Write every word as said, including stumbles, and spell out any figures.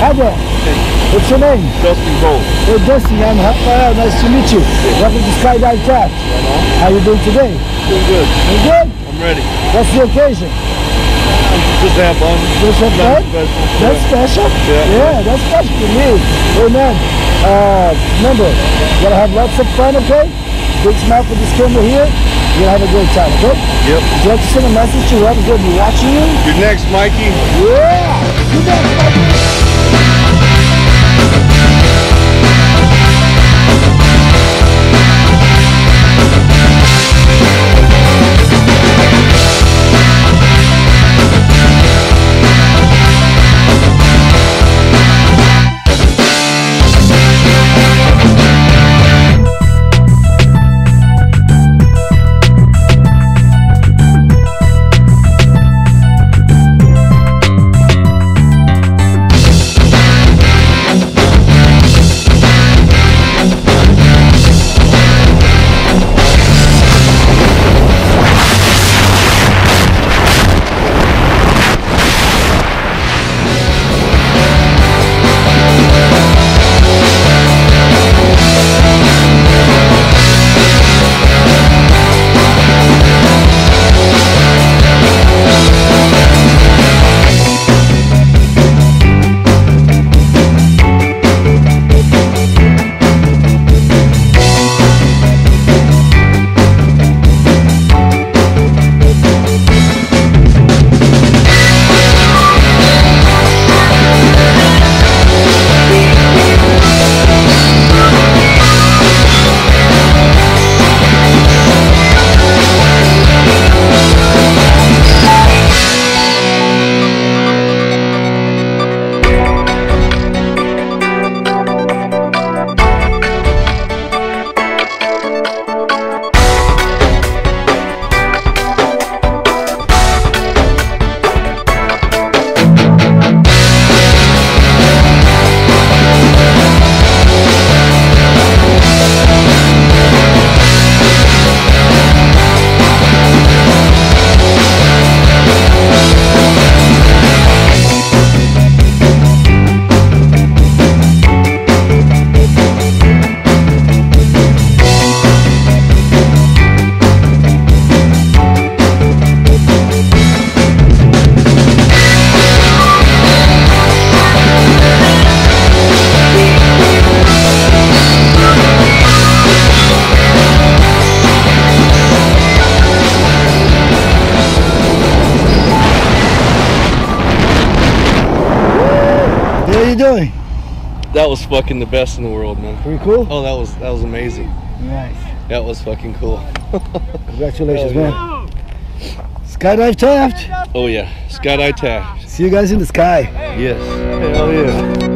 How are you? What's your name? Dustin Cole. Hey Dustin, I'm Rafael, nice to meet you. Welcome to Skydive Taft. How are you doing today? Doing good. Doing good? I'm ready. What's the occasion? Just have fun. Just have fun? That's special. Yeah. yeah, that's special to me. Hey man, uh, remember, you gotta have lots of fun, okay? Big smile for this camera here. You're gonna have a great time, okay? Yep. Would you like to send a message to whoever's gonna be watching you? You're next, Mikey. Yeah! You're next, Mikey! Doing? That was fucking the best in the world, man. Pretty cool. Oh, that was that was amazing. Nice. That was fucking cool. Congratulations, oh, man. Yeah. Skydive Taft. Oh yeah, Skydive Taft. See you guys in the sky. Yes. Hell yeah.